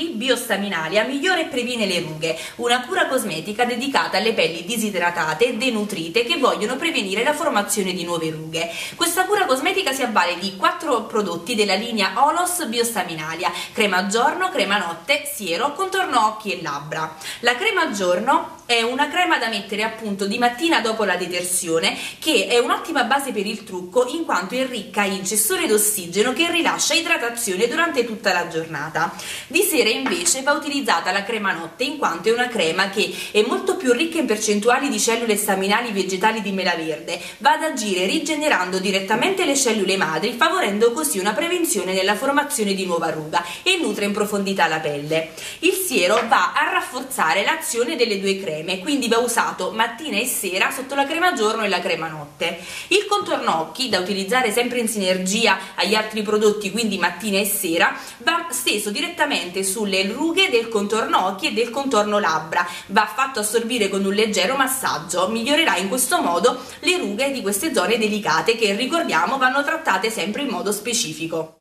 nostri, Bio Staminalia migliora e previene le rughe, una cura cosmetica dedicata alle pelli disidratate, denutrite, che vogliono prevenire la formazione di nuove rughe. Questa cura cosmetica si avvale di 4 prodotti della linea Olos Bio Staminalia: crema giorno, crema notte, siero, contorno occhi e labbra. La crema giorno è una crema da mettere appunto di mattina dopo la detersione, che è un'ottima base per il trucco in quanto è ricca in cessore d'ossigeno che rilascia idratazione durante tutta la giornata. Di sera invece va utilizzata la crema notte, in quanto è una crema che è molto più ricca in percentuali di cellule staminali vegetali di mela verde, va ad agire rigenerando direttamente le cellule madri, favorendo così una prevenzione della formazione di nuova ruga, e nutre in profondità la pelle. Il siero va a rafforzare l'azione delle due creme, quindi va usato mattina e sera sotto la crema giorno e la crema notte. Il contorno occhi, da utilizzare sempre in sinergia agli altri prodotti, quindi mattina e sera, va steso direttamente sulle rughe del contorno occhi e del contorno labbra, va fatto assorbire con un leggero massaggio. Migliorerà in questo modo le rughe di queste zone delicate che, ricordiamo, vanno trattate sempre in modo specifico.